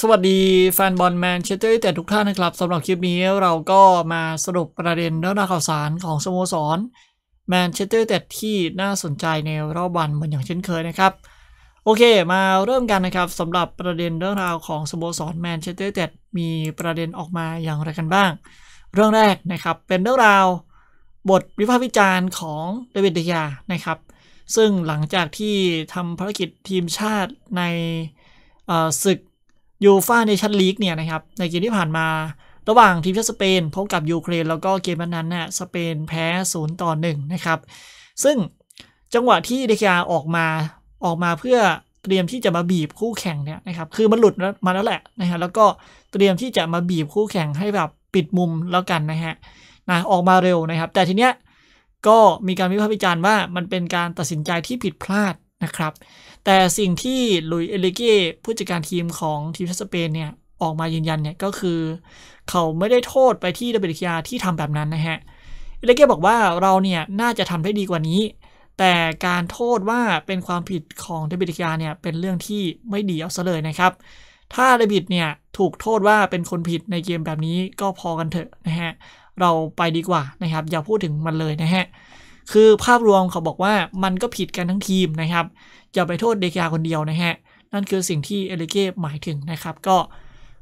สวัสดีแฟนบอลแมนเชสเตอร์ยูไนเต็ดทุกท่านนะครับสำหรับคลิปนี้เราก็มาสรุปประเด็นเรื่องราวข่าวสารของสโมสรแมนเชสเตอร์ยูไนเต็ดที่น่าสนใจในรอบวันเหมือนอย่างเช่นเคยนะครับโอเคมาเริ่มกันนะครับสำหรับประเด็นเรื่องราวของสโมสรแมนเชสเตอร์ยูไนเต็ดมีประเด็นออกมาอย่างไรกันบ้างเรื่องแรกนะครับเป็นเรื่องราวบทวิพากษ์วิจารณ์ของเดวิดเดียนะครับซึ่งหลังจากที่ทำภารกิจทีมชาติในศึกยูฟ่าเนชั่นลีกเนี่ยนะครับในเกมที่ผ่านมาระหว่างทีมชาติสเปนพบกับยูเครนแล้วก็เกมนั้นน่ะสเปนแพ้0-1นะครับซึ่งจังหวะที่เดยาออกมาเพื่อเตรียมที่จะมาบีบคู่แข่งเนี่ยนะครับคือมันหลุดมาแล้วแหละนะฮะแล้วก็เตรียมที่จะมาบีบคู่แข่งให้แบบปิดมุมแล้วกันนะฮะออกมาเร็วนะครับแต่ทีเนี้ยก็มีการวิพากษ์วิจารณ์ว่ามันเป็นการตัดสินใจที่ผิดพลาดนะครับแต่สิ่งที่ลุยเอลิเก้ผู้จัดการทีมของทีมชาติสเปนเนี่ยออกมายืนยันเนี่ยก็คือเขาไม่ได้โทษไปที่เดวิดเดียที่ทำแบบนั้นนะฮะเอลิเก้บอกว่าเราเนี่ยน่าจะทำได้ดีกว่านี้แต่การโทษว่าเป็นความผิดของเดวิดเดียเนี่ยเป็นเรื่องที่ไม่ดีเอาซะเลยนะครับถ้าเดวิดเนี่ยถูกโทษว่าเป็นคนผิดในเกมแบบนี้ก็พอกันเถอะนะฮะเราไปดีกว่านะครับอย่าพูดถึงมันเลยนะฮะคือภาพรวมเขาบอกว่ามันก็ผิดกันทั้งทีมนะครับอย่าไปโทษเดยาคนเดียวนะฮะนั่นคือสิ่งที่เอลิเก้หมายถึงนะครับก็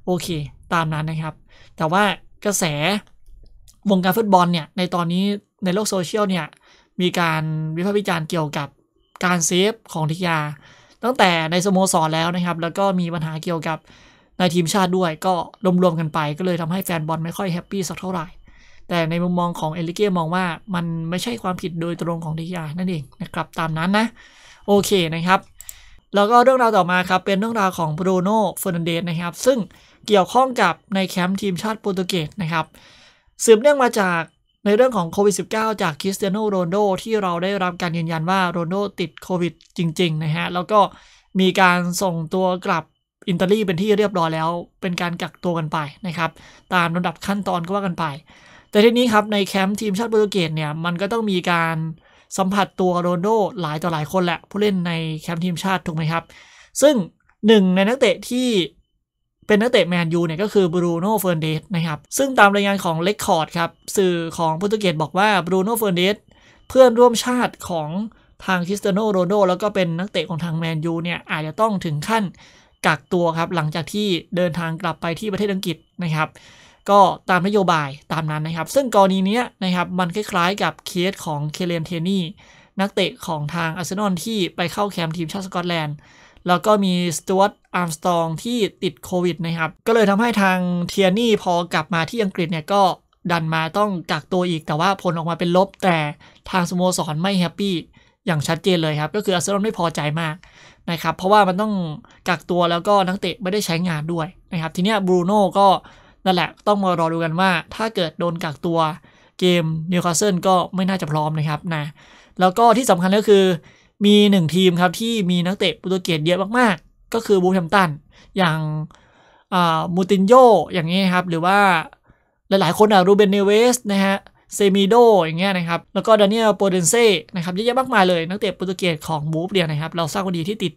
โอเคตามนั้นนะครับแต่ว่ากระแสวงการฟุตบอลเนี่ยในตอนนี้ในโลกโซเชียลเนี่ยมีการวิพากษ์วิจารณ์เกี่ยวกับการเซฟของเดยาตั้งแต่ในสโมสรแล้วนะครับแล้วก็มีปัญหาเกี่ยวกับในทีมชาติด้วยก็รวมๆกันไปก็เลยทำให้แฟนบอลไม่ค่อยแฮปปี้สักเท่าไหร่แต่ในมุมมองของเอลิเก้มองว่ามันไม่ใช่ความผิดโดยตรงของเดยานั่นเองนะครับตามนั้นนะโอเคนะครับแล้วก็เรื่องราวต่อมาครับเป็นเรื่องราวของบรูโน่เฟอร์นันเดสนะครับซึ่งเกี่ยวข้องกับในแคมป์ทีมชาติโปรตุเกสนะครับสืบเนื่องมาจากในเรื่องของโควิด -19 จากคริสเตียโนโรนัลโดที่เราได้รับการยืนยันว่าโรนัลโดติดโควิดจริงๆนะฮะแล้วก็มีการส่งตัวกลับอิตาลีเป็นที่เรียบร้อยแล้วเป็นการกักตัวกันไปนะครับตามลำดับขั้นตอนก็ว่ากันไปแต่ทีนี้ครับในแคมป์ทีมชาติโปรตุเกสเนี่ยมันก็ต้องมีการสัมผัสตัวโรนัลโดหลายต่อหลายคนแหละผู้เล่นในแคมป์ทีมชาติถูกไหมครับซึ่งหนึ่งในนักเตะที่เป็นนักเตะแมนยูเนี่ยก็คือบรูโน่เฟอร์นันเดสนะครับซึ่งตามรายงานของเรคคอร์ดครับสื่อของโปรตุเกสบอกว่าบรูโน่เฟอร์นันเดสเพื่อนร่วมชาติของทางคริสเตียโนโรนัลโดแล้วก็เป็นนักเตะของทางแมนยูเนี่ยอาจจะต้องถึงขั้นกักตัวครับหลังจากที่เดินทางกลับไปที่ประเทศอังกฤษนะครับก็ตามนโยบายตามนั้นนะครับซึ่งกรณีนี้นะครับมันคล้ายๆกับเคสของเคเลนเทนี่นักเตะของทางอาร์เซนอลที่ไปเข้าแคมป์ทีมชาติสกอตแลนด์แล้วก็มีสตูวัตอาร์มสตรองที่ติดโควิดนะครับก็เลยทำให้ทางเทียนี่พอกลับมาที่อังกฤษเนี่ยก็ดันมาต้องกักตัวอีกแต่ว่าผลออกมาเป็นลบแต่ทางสโมสรไม่แฮปปี้อย่างชัดเจนเลยครับก็คืออาร์เซนอลไม่พอใจมากนะครับเพราะว่ามันต้องกักตัวแล้วก็นักเตะไม่ได้ใช้งานด้วยนะครับทีนี้บรูโน่ก็นั่นแหละต้องมารอดูกันว่าถ้าเกิดโดนกักตัวเกมนิวคาสเซิลก็ไม่น่าจะพร้อมนะครับนะแล้วก็ที่สำคัญก็คือมีหนึ่งทีมครับที่มีนักเตะโปรตุเกสเยอะมากๆก็คือบูแฮมตันอย่างมูตินโญอย่างนี้ครับหรือว่าหลายๆคนรูเบนเนเวสนะฮะเซมิโดอย่างเงี้ยนะครับแล้วก็ดานิเอลโปเดนเซ่นะครับเยอะแยะมากมายเลยนักเตะโปรตุเกสของบูฟเดียนะครับเราทราบกันดีที่ติด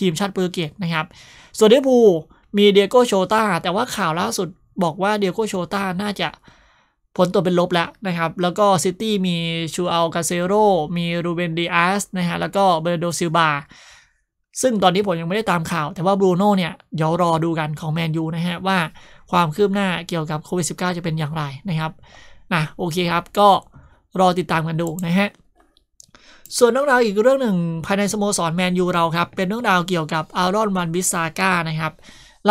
ทีมชาติโปรตุเกสนะครับส่วนลิเวอร์พูลมีเดียโกโชต้าแต่ว่าข่าวล่าสุดบอกว่าเดียโกโชต้าน่าจะผลตัวเป็นลบแล้วนะครับแล้วก็ซิตี้มีชูอัลกาเซโรมีรูเบนดิอาสนะฮะแล้วก็เบอร์โดซิลบาซึ่งตอนนี้ผมยังไม่ได้ตามข่าวแต่ว่าบรูโน่เนี่ยเดี๋ยวรอดูกันของแมนยูนะฮะว่าความคืบหน้าเกี่ยวกับโควิด -19 จะเป็นอย่างไรนะครับนะโอเคครับก็รอติดตามกันดูนะฮะส่วนเรื่องราวอีกเรื่องหนึ่งภายในสโมสรแมนยูเราครับเป็นเรื่องราวเกี่ยวกับอารอน วันบิสซาก้านะครับ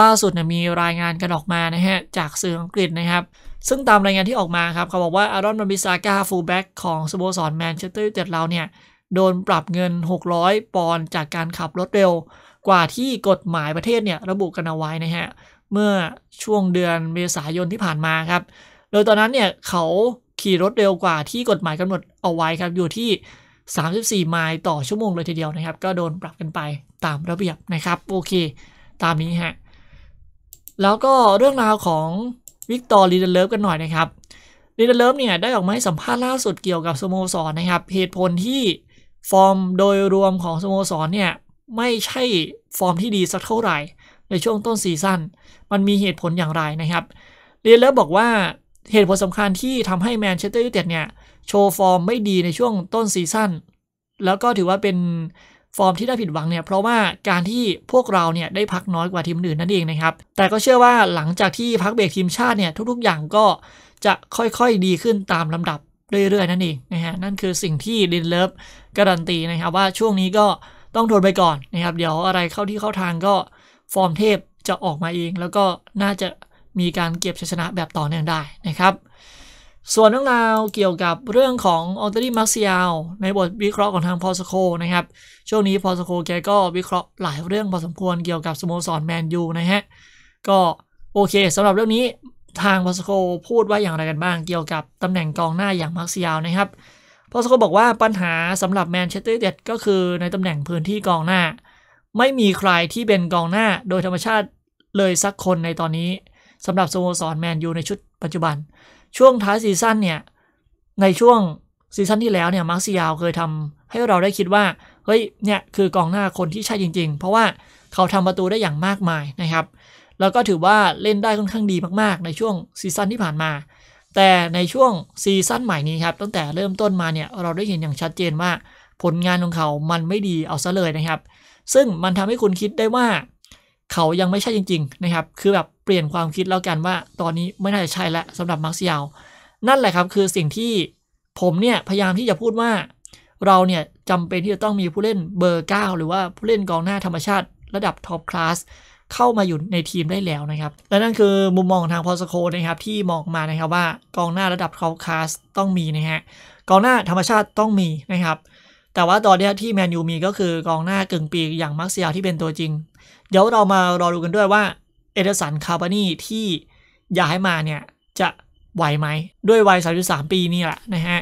ล่าสุดมีรายงานกันออกมานะฮะจากสื่ออังกฤษนะครับซึ่งตามรายงานที่ออกมาครับเขาบอกว่าอารอน วันบิสซาก้าฟูลแบ็กของสโมสรแมนเชสเตอร์ยูไนเต็ดเราเนี่ยโดนปรับเงิน600 ปอนด์จากการขับรถเร็วกว่าที่กฎหมายประเทศเนี่ยระบุกันเอาไว้นะฮะเมื่อช่วงเดือนเมษายนที่ผ่านมาครับโดยตอนนั้นเนี่ยเขาขี่รถเร็วกว่าที่กฎหมายกำหนดเอาไว้ครับอยู่ที่34 ไมล์ต่อชั่วโมงเลยทีเดียวนะครับก็โดนปรับกันไปตามระเบียบนะครับโอเคตามนี้ฮะแล้วก็เรื่องราวของวิกตอร์ ลีนเดเลฟกันหน่อยนะครับลีนเดเลฟเนี่ยได้ออกมาให้สัมภาษณ์ล่าสุดเกี่ยวกับสโมสรนะครับเหตุผลที่ฟอร์มโดยรวมของสโมสรเนี่ยไม่ใช่ฟอร์มที่ดีสักเท่าไหร่ ในช่วงต้นซีซั่นมันมีเหตุผลอย่างไรนะครับเรียนแล้วบอกว่าเหตุผลสำคัญที่ทำให้แมนเชสเตอร์ยูไนเต็ดเนี่ยโชว์ฟอร์มไม่ดีในช่วงต้นซีซั่นแล้วก็ถือว่าเป็นฟอร์มที่ได้ผิดหวังเนี่ยเพราะว่าการที่พวกเราเนี่ยได้พักน้อยกว่าทีมอื่นนั่นเองนะครับแต่ก็เชื่อว่าหลังจากที่พักเบรกทีมชาติเนี่ยทุกๆอย่างก็จะค่อยๆดีขึ้นตามลำดับเรื่อยๆนั่นเองนะฮะนั่นคือสิ่งที่ลินเลิฟการันตีนะครับว่าช่วงนี้ก็ต้องทนไปก่อนนะครับเดี๋ยวอะไรเข้าที่เข้าทางก็ฟอร์มเทพจะออกมาเองแล้วก็น่าจะมีการเก็บชัยชนะแบบต่อเนื่องได้นะครับส่วนเรื่องราวเกี่ยวกับเรื่องของออตเตอรี่มาร์เซียลในบทวิเคราะห์ของทางพอสโคนะครับช่วงนี้พอสโคแกก็วิเคราะห์หลายเรื่องพอสมควรเกี่ยวกับสโมสรแมนยูนะฮะก็โอเคสำหรับเรื่องนี้ทางพอสโคพูดว่าอย่างไรกันบ้างเกี่ยวกับตำแหน่งกองหน้าอย่างมาร์เซียลนะครับพอสโคบอกว่าปัญหาสำหรับแมนเชสเตอร์ยูไนเต็ดก็คือในตำแหน่งพื้นที่กองหน้าไม่มีใครที่เป็นกองหน้าโดยธรรมชาติเลยสักคนในตอนนี้สำหรับสโมสรแมนยูในชุดปัจจุบันช่วงท้ายซีซั่นเนี่ยในช่วงซีซั่นที่แล้วเนี่ยมาร์เซียลเคยทำให้เราได้คิดว่าเฮ้ยเนี่ยคือกองหน้าคนที่ใช่จริงๆเพราะว่าเขาทำประตูได้อย่างมากมายนะครับแล้วก็ถือว่าเล่นได้ค่อนข้างดีมากๆในช่วงซีซั่นที่ผ่านมาแต่ในช่วงซีซั่นใหม่นี้ครับตั้งแต่เริ่มต้นมาเนี่ยเราได้เห็นอย่างชัดเจนว่าผลงานของเขามันไม่ดีเอาซะเลยนะครับซึ่งมันทำให้คุณคิดได้ว่าเขายังไม่ใช่จริงๆนะครับคือแบบเปลี่ยนความคิดแล้วกันว่าตอนนี้ไม่น่าจะใช่แล้วสำหรับมาร์เซียลนั่นแหละครับคือสิ่งที่ผมเนี่ยพยายามที่จะพูดว่าเราเนี่ยจำเป็นที่จะต้องมีผู้เล่นเบอร์9หรือว่าผู้เล่นกองหน้าธรรมชาติระดับท็อปคลาสเข้ามาอยู่ในทีมได้แล้วนะครับและนั่นคือมุมมองทางพอสโคนะครับที่มองมานะครับว่ากองหน้าระดับท็อปคลาสต้องมีนะฮะกองหน้าธรรมชาติต้องมีนะครับแต่ว่าตอนนี้ที่แมนยูมีก็คือกองหน้ากึ่งปีกอย่างมาร์เซียลที่เป็นตัวจริงเดี๋ยวเรามารอดูกันด้วยว่าเอเดอร์สันคาร์บานีที่ย้ายมาเนี่ยจะไหวไหมด้วยวัย33ปีนี่แหละนะฮะ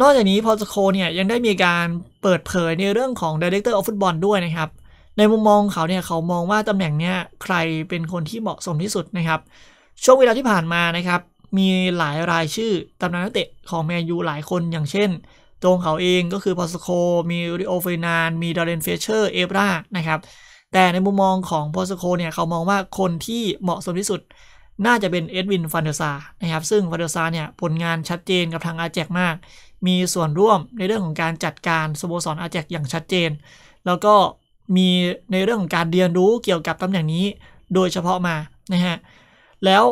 นอกจากนี้พอสโคเนี่ยยังได้มีการเปิดเผยในเรื่องของ Director of Football ด้วยนะครับในมุมมองเขาเนี่ยเขามองว่าตำแหน่งเนี่ยใครเป็นคนที่เหมาะสมที่สุดนะครับช่วงเวลาที่ผ่านมานะครับมีหลายรายชื่อตำนานนักเตะของแมนยูหลายคนอย่างเช่นตัวเขาเองก็คือพอสโคมีริโอเฟอร์นันด์มีดาร์เรนเฟเชอร์เอฟรานะครับแต่ในมุมมองของพอสโคเนี่ยเขามองว่าคนที่เหมาะสมที่สุดน่าจะเป็นเอ็ดวิน ฟันเดอร์ซาร์นะครับซึ่งฟันเดอร์ซาร์เนี่ยผลงานชัดเจนกับทางอาแจกมากมีส่วนร่วมในเรื่องของการจัดการสโมสรอาแจกอย่างชัดเจนแล้วก็มีในเรื่องของการเรียนรู้เกี่ยวกับตำแหน่งนี้โดยเฉพาะมานะฮะแล้ว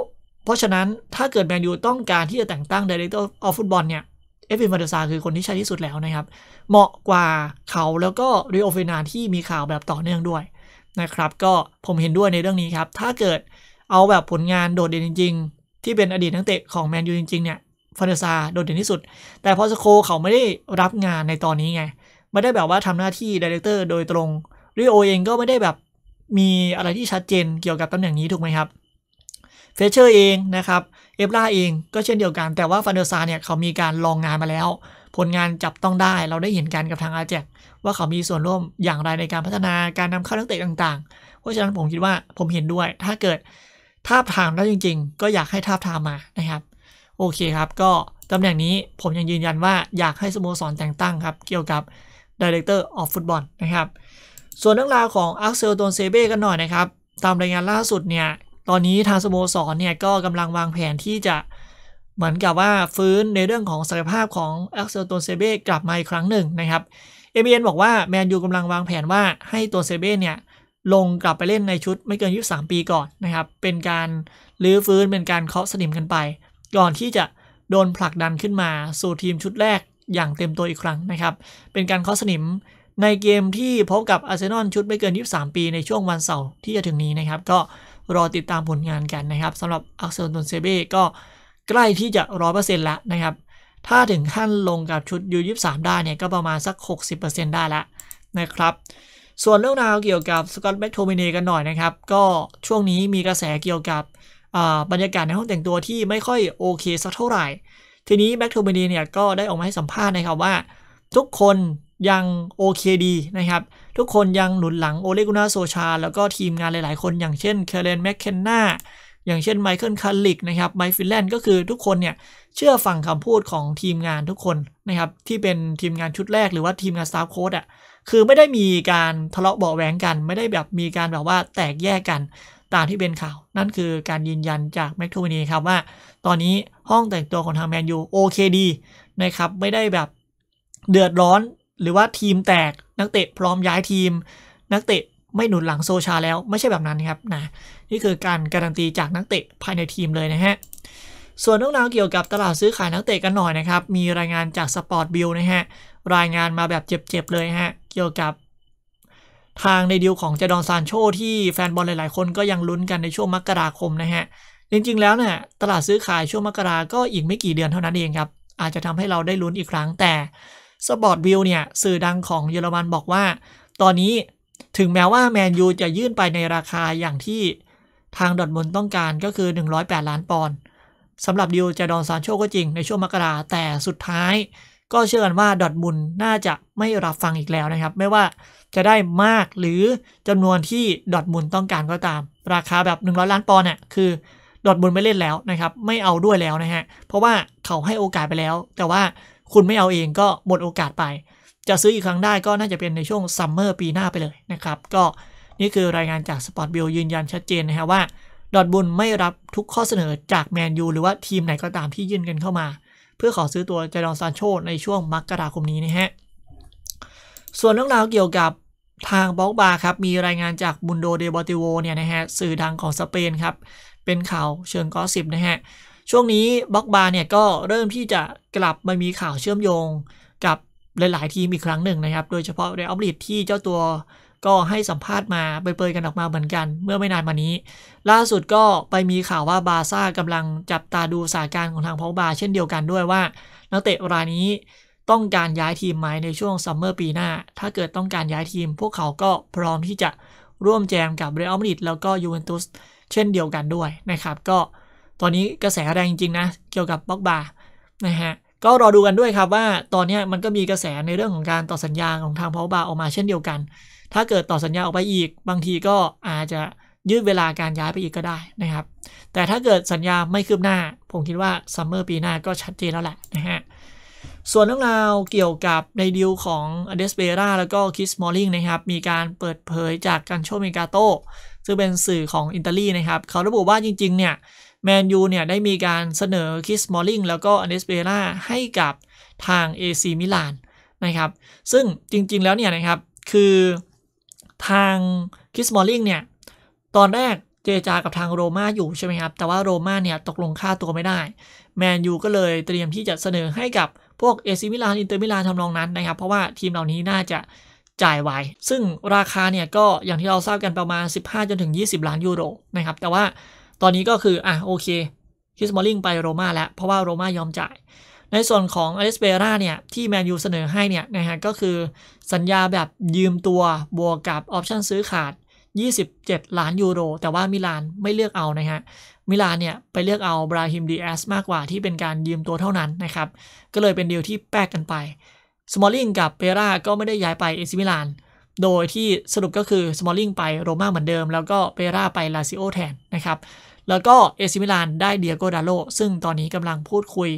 เพราะฉะนั้นถ้าเกิดแมนยูต้องการที่จะแต่งตั้ง Director of Football เนี่ยเอฟวิน ฟันเดอร์ซาร์คือคนที่ใช่ที่สุดแล้วนะครับเหมาะกว่าเขาแล้วก็ริโอ เฟอร์นันด์ที่มีข่าวแบบต่อเนื่องด้วยนะครับก็ผมเห็นด้วยในเรื่องนี้ครับถ้าเกิดเอาแบบผลงานโดดเด่นจริงๆที่เป็นอดีตนักเตะของแมนยูจริงๆเนี่ยฟันเดอร์ซาร์โดดเด่นที่สุดแต่พอสโคเขาไม่ได้รับงานในตอนนี้ไงไม่ได้แบบว่าทำหน้าที่ไดเรคเตอร์โดยตรงริโอเองก็ไม่ได้แบบมีอะไรที่ชัดเจนเกี่ยวกับตำแหน่งนี้ถูกไหมครับเฟเชอร์เองนะครับเอฟล่าเองก็เช่นเดียวกันแต่ว่าฟันเดอร์ซาร์เนี่ยเขามีการลองงานมาแล้วผลงานจับต้องได้เราได้เห็นกันกับทางอาแจกว่าเขามีส่วนร่วมอย่างไรในการพัฒนาการนำเข้านักเตะต่างๆเพราะฉะนั้นผมคิดว่าผมเห็นด้วยถ้าเกิดทาบทามแล้วจริงๆก็อยากให้ทาบทามมานะครับโอเคครับก็ตำแหน่งนี้ผมยังยืนยันว่าอยากให้สโมสรแต่งตั้งครับเกี่ยวกับ Director of Football นะครับส่วนเรื่องราวของอักเซล โตนเซเบ้กันหน่อยนะครับตามรายงานล่าสุดเนี่ยตอนนี้ทางสโมสรเนี่ยก็กำลังวางแผนที่จะเหมือนกับว่าฟื้นในเรื่องของศักยภาพของอักเซล โตนเซเบ้กลับมาอีกครั้งหนึ่งนะครับเอเบียนบอกว่าแมนยูกำลังวางแผนว่าให้โตนเซเบ้เนี่ยลงกลับไปเล่นในชุดไม่เกิน23ปีก่อนนะครับเป็นการรื้อฟื้นเป็นการเคาะสนิมกันไปก่อนที่จะโดนผลักดันขึ้นมาสู่ทีมชุดแรกอย่างเต็มตัวอีกครั้งนะครับเป็นการเคาะสนิมในเกมที่พบกับอาร์เซนอลชุดไม่เกิน23ปีในช่วงวันเสาร์ที่จะถึงนี้นะครับก็รอติดตามผลงานกันนะครับสำหรับอักเซล โตนเซเบ้ก็ใกล้ที่จะ 100% แล้วนะครับถ้าถึงขั้นลงกับชุด U23 ได้เนี่ยก็ประมาณสัก 60% ได้แล้วนะครับส่วนเรื่องราวเกี่ยวกับสก็อตต์ แมคโทมิเนย์กันหน่อยนะครับก็ช่วงนี้มีกระแสเกี่ยวกับบรรยากาศในห้องแต่งตัวที่ไม่ค่อยโอเคสักเท่าไหร่ทีนี้แมคโทมิเนย์เนี่ยก็ได้ออกมาให้สัมภาษณ์นะครับว่าทุกคนยังโอเคดีนะครับทุกคนยังหนุนหลังโอเล กุนาร์ โซลชาร์แล้วก็ทีมงานหลายๆคนอย่างเช่นเคเลน แมคเคนนา อย่างเช่นไมเคิลคาลิกนะครับไมค์ฟินแลนด์ก็คือทุกคนเนี่ยเชื่อฟังคำพูดของทีมงานทุกคนนะครับที่เป็นทีมงานชุดแรกหรือว่าทีมงานสตาฟโค้ชอ่ะคือไม่ได้มีการทะเลาะเบาะแว้งกันไม่ได้แบบมีการแบบว่าแตกแยกกันตามที่เป็นข่าวนั่นคือการยืนยันจากแมคโทมินีครับว่าตอนนี้ห้องแต่งตัวของทางแมนยูโอเคดีนะครับไม่ได้แบบเดือดร้อนหรือว่าทีมแตกนักเตะพร้อมย้ายทีมนักเตะไม่หนุนหลังโซชาแล้วไม่ใช่แบบนั้นครับนะนี่คือการการันตีจากนักเตะภายในทีมเลยนะฮะส่วนเรื่องราวเกี่ยวกับตลาดซื้อขายนักเตะกันหน่อยนะครับมีรายงานจากสปอร์ตบิลนะฮะรายงานมาแบบเจ็บๆเลยฮะเกี่ยวกับทางในดีลของเจดอนซานโชที่แฟนบอลหลายๆคนก็ยังลุ้นกันในช่วงมกราคมนะฮะจริงๆแล้วเนี่ยตลาดซื้อขายช่วงมกราก็อีกไม่กี่เดือนเท่านั้นเองครับอาจจะทำให้เราได้ลุ้นอีกครั้งแต่สปอร์ตบิลเนี่ยสื่อดังของเยอรมันบอกว่าตอนนี้ถึงแม้ว่าแมนยูจะยื่นไปในราคาอย่างที่ทางดอร์ทมุนด์ต้องการก็คือ108ล้านปอนด์สำหรับดีลเจดอนซานโชก็จริงในช่วงมกราแต่สุดท้ายก็เชื่อกันว่าดอร์ทมุนด์น่าจะไม่รับฟังอีกแล้วนะครับไม่ว่าจะได้มากหรือจำนวนที่ดอร์ทมุนด์ต้องการก็ตามราคาแบบ100ล้านปอนด์เนี่ยคือดอร์ทมุนด์ไม่เล่นแล้วนะครับไม่เอาด้วยแล้วนะฮะเพราะว่าเขาให้โอกาสไปแล้วแต่ว่าคุณไม่เอาเองก็หมดโอกาสไปจะซื้ออีกครั้งได้ก็น่าจะเป็นในช่วงซัมเมอร์ปีหน้าไปเลยนะครับก็นี่คือรายงานจากสปอร์ตบิลยืนยันชัดเจนนะฮะว่าดอร์ทมุนด์ไม่รับทุกข้อเสนอจากแมนยูหรือว่าทีมไหนก็ตามที่ยื่นกันเข้ามาเพื่อขอซื้อตัวเจดอนซานโชในช่วงมกราคมนี้นะฮะส่วนเรื่องราวเกี่ยวกับทางบ็อกบาครับมีรายงานจากบุนโดเดบอติโวเนี่ยนะฮะสื่อดังของสเปนครับเป็นข่าวเชิงกอสิปนะฮะช่วงนี้บ็อกบาเนี่ยก็เริ่มที่จะกลับมามีข่าวเชื่อมโยงกับหลายๆทีมอีกครั้งหนึ่งนะครับโดยเฉพาะเรอัลมาดริดที่เจ้าตัวก็ให้สัมภาษณ์มาเปิดๆกันออกมาเหมือนกันเมื่อไม่นานมานี้ล่าสุดก็ไปมีข่าวว่าบาร์ซ่ากำลังจับตาดูสถานการณ์ของทางพอกบาเช่นเดียวกันด้วยว่านักเตะรายนี้ต้องการย้ายทีมไหมในช่วงซัมเมอร์ปีหน้าถ้าเกิดต้องการย้ายทีมพวกเขาก็พร้อมที่จะร่วมแจมกับเรอัลมาดริดแล้วก็ยูเวนตุสเช่นเดียวกันด้วยนะครับก็ตอนนี้กระแสแรงจริงๆนะเกี่ยวกับบ็อกบานะฮะก็รอดูกันด้วยครับว่าตอนนี้มันก็มีกระแสในเรื่องของการต่อสัญญาของทางพอกบาออกมาเช่นเดียวกันถ้าเกิดต่อสัญญาออกไปอีกบางทีก็อาจจะยืดเวลาการย้ายไปอีกก็ได้นะครับแต่ถ้าเกิดสัญญาไม่คืบหน้าผมคิดว่าซัมเมอร์ปีหน้าก็ชัดเจนแล้วแหละนะฮะส่วนเรื่องราวเกี่ยวกับในดีลของอเดสเปร่าแล้วก็คิสมอลลิงนะครับมีการเปิดเผยจากการโชว์เมกาโต้ซึ่งเป็นสื่อของอิตาลีนะครับเขาระบุว่าจริงๆเนี่ยแมนยูเนี่ยได้มีการเสนอคิสมอลลิงแล้วก็อเดสเปร่าให้กับทาง AC มิลานนะครับซึ่งจริงๆแล้วเนี่ยนะครับคือทางคิสมอลลิงเนี่ยตอนแรกเจรจากับทางโรม่าอยู่ใช่ไหมครับแต่ว่าโรม่าเนี่ยตกลงค่าตัวไม่ได้แมนยูก็เลยเตรียมที่จะเสนอให้กับพวกเอซิมิลานอินเตอร์มิลานทำนองนั้นนะครับเพราะว่าทีมเหล่านี้น่าจะจ่ายไหวซึ่งราคาเนี่ยก็อย่างที่เราทราบกันประมาณ 15-20 ล้านยูโรนะครับแต่ว่าตอนนี้ก็คือโอเคคิสมอลลิงไปโรม่าแล้วเพราะว่าโรม่ายอมจ่ายในส่วนของอเดสเปร่าเนี่ยที่แมนยูเสนอให้เนี่ยนะฮะก็คือสัญญาแบบยืมตัวบวกกับออปชั่นซื้อขาด27ล้านยูโรแต่ว่ามิลานไม่เลือกเอานะฮะมิลานเนี่ยไปเลือกเอาบราฮิมดีแอสมากกว่าที่เป็นการยืมตัวเท่านั้นนะครับก็เลยเป็นดีลที่แปลกกันไปสมอลลิงกับเปร่าก็ไม่ได้ย้ายไปเอซิมิลานโดยที่สรุปก็คือสมอลลิงไปโรม่าเหมือนเดิมแล้วก็เปร่าไปลาซิโอแทนนะครับแล้วก็เอซิมิลานได้เดียโกดาโลซึ่งตอนนี้กำลังพูดคุย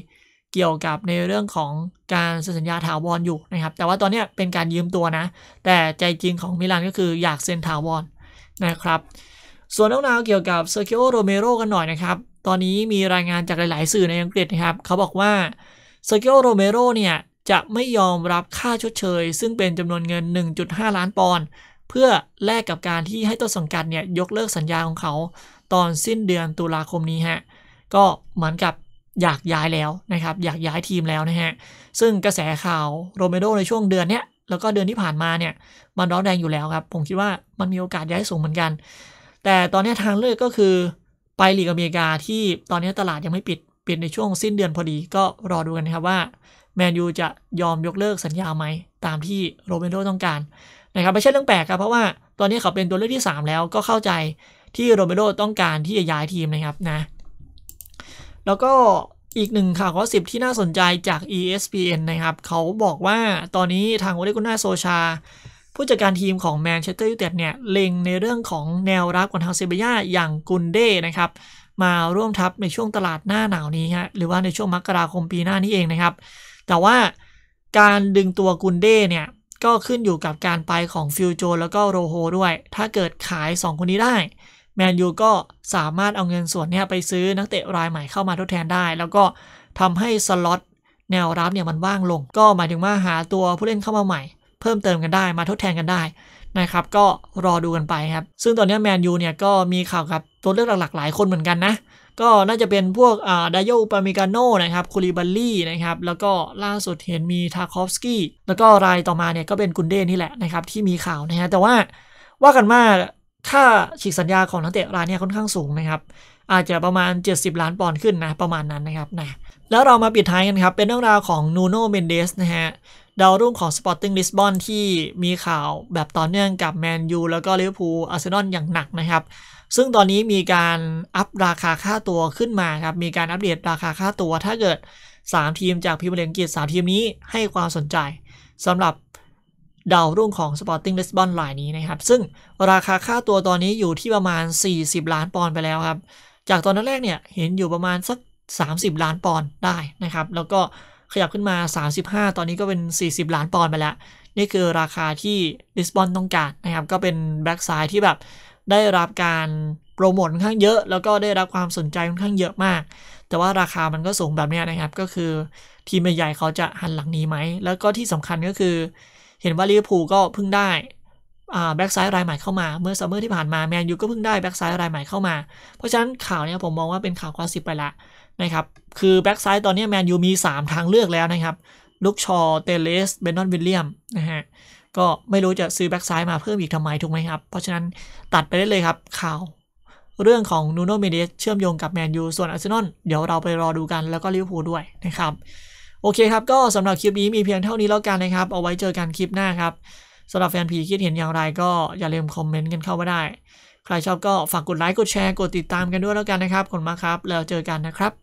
เกี่ยวกับในเรื่องของการเซ็นสัญญาถาวรอยู่นะครับแต่ว่าตอนนี้เป็นการยืมตัวนะแต่ใจจริงของมิลานก็คืออยากเซ็นถาวรนะครับส่วนเรื่องราวเกี่ยวกับเซอร์คิโอโรเมโรกันหน่อยนะครับตอนนี้มีรายงานจากหลายๆสื่อในอังกฤษนะครับเขาบอกว่าเซอร์คิโอโรเมโรเนี่ยจะไม่ยอมรับค่าชดเชยซึ่งเป็นจำนวนเงิน 1.5 ล้านปอนด์เพื่อแลกกับการที่ให้ต้นสังกัดเนี่ยยกเลิกสัญญาของเขาตอนสิ้นเดือนตุลาคมนี้ฮะก็เหมือนกับอยากย้ายแล้วนะครับอยากย้ายทีมแล้วนะฮะซึ่งกระแสข่าวโรเมโรในช่วงเดือนเนี้ยแล้วก็เดือนที่ผ่านมาเนี่ยมันร้อนแรงอยู่แล้วครับผมคิดว่ามันมีโอกาสย้ายสูงเหมือนกันแต่ตอนนี้ทางเลือกก็คือไปลีกอเมริกาที่ตอนนี้ตลาดยังไม่ปิดในช่วงสิ้นเดือนพอดีก็รอดูกันนะครับว่าแมนยูจะยอมยกเลิกสัญญาไหมตามที่โรเมโรต้องการนะครับไม่ใช่เรื่องแปลกครับเพราะว่าตอนนี้เขาเป็นตัวเลือกที่3แล้วก็เข้าใจที่โรเมโรต้องการที่จะย้ายทีมนะครับนะแล้วก็อีกหนึ่งข่าวข้อสิบที่น่าสนใจจาก ESPN นะครับเขาบอกว่าตอนนี้ทางโอเลกุน่าโซชาผู้จัดการทีมของแมนเชสเตอร์ยูไนเต็ดเนี่ยเล็งในเรื่องของแนวรับของทางเซบีย่าอย่างกุนเด้นะครับ มาร่วมทับในช่วงตลาดหน้าหนาวนี้ฮะหรือว่าในช่วงมกราคมปีหน้านี้เองนะครับแต่ว่าการดึงตัวกุนเด้เนี่ยก็ขึ้นอยู่กับการไปของฟิวโจแล้วก็โรโฮด้วยถ้าเกิดขาย2คนนี้ได้แมนยูก็สามารถเอาเงินส่วนนี้ไปซื้อนักเตะรายใหม่เข้ามาทดแทนได้แล้วก็ทำให้สล็อตแนวรับเนี่ยมันว่างลงก็หมายถึงว่าหาตัวผู้เล่นเข้ามาใหม่เพิ่มเติมกันได้มาทดแทนกันได้นะครับก็รอดูกันไปครับซึ่งตอนนี้แมนยูเนี่ยก็มีข่าวกับตัวเลือกหลักๆหลายคนเหมือนกันนะก็น่าจะเป็นพวกดายโยปามิกาโน่นะครับคูลิบัลลี่นะครับแล้วก็ล่าสุดเห็นมีทาคอฟสกี้แล้วก็รายต่อมาเนี่ยก็เป็นกุนเด้นี่แหละนะครับที่มีข่าวนะฮะแต่ว่ากันว่าค่าฉีกสัญญาของนักเตะรายเนี่ยค่อนข้างสูงนะครับอาจจะประมาณ70ล้านปอนด์ขึ้นนะประมาณนั้นนะครับนะแล้วเรามาปิดท้ายกันครับเป็นเรื่องราวของนูโน่เมนเดสนะฮะดาวรุ่งของสปอร์ติ้งลิสบอนที่มีข่าวแบบต่อเนื่องกับแมนยูแล้วก็ลิเวอร์พูลอาร์เซนอลอย่างหนักนะครับซึ่งตอนนี้มีการอัพราคาค่าตัวขึ้นมาครับมีการอัปเดตราคาค่าตัวถ้าเกิด3ทีมจากพรีเมียร์ลีกอังกฤษ3ทีมนี้ให้ความสนใจสำหรับดาวรุ่งของสปอร์ติ้งลิสบอนรายนี้นะครับซึ่งราคาค่าตัวตอนนี้อยู่ที่ประมาณ40ล้านปอนด์ไปแล้วครับจากตอนแรกเนี่ยเห็นอยู่ประมาณสัก30ล้านปอนด์ได้นะครับแล้วก็ขยับขึ้นมา35ตอนนี้ก็เป็น40ล้านปอนด์ไปแล้วนี่คือราคาที่ลิสบอนต้องการนะครับก็เป็นแบ็กซ้ายที่แบบได้รับการโปรโมทค่อนข้างเยอะแล้วก็ได้รับความสนใจค่อนข้างเยอะมากแต่ว่าราคามันก็สูงแบบนี้นะครับก็คือทีมใหญ่เขาจะหันหลังนี้ไหมแล้วก็ที่สำคัญก็คือเห็นว่าลิเวอร์พูลก็เพิ่งได้แบ็กซ้ายรายใหม่เข้ามาเมื่อซัมเมอร์ที่ผ่านมาแมนยูก็เพิ่งได้แบ็กซ้ายรายใหม่เข้ามาเพราะฉะนั้นข่าวนี้ผมมองว่าเป็นข่าวคลาสสิกไปละนะครับคือแบ็กซ้ายตอนนี้แมนยูมี3ทางเลือกแล้วนะครับลุคชอเตเลสเบนนอนวิลเลียมนะฮะก็ไม่รู้จะซื้อแบ็กซ้ายมาเพิ่มอีกทำไมถูกไหมครับเพราะฉะนั้นตัดไปได้เลยครับข่าวเรื่องของนูโน่เมนเดสเชื่อมโยงกับแมนยูส่วนอาร์เซนอลเดี๋ยวเราไปรอดูกันแล้วก็ลิเวอร์พูลด้วยนะครับโอเคครับก็สำหรับคลิปนี้มีเพียงเท่านี้แล้วกันนะครับเอาไว้เจอกันคลิปหน้าครับสำหรับแฟนผีคิดเห็นอย่างไรก็อย่าลืมคอมเมนต์กันเข้ามาได้ใครชอบก็ฝากกดไลค์กดแชร์กดติดตามกันด้วยแล้วกันนะครับขอบคุณมากครับแล้วเจอกันนะครับ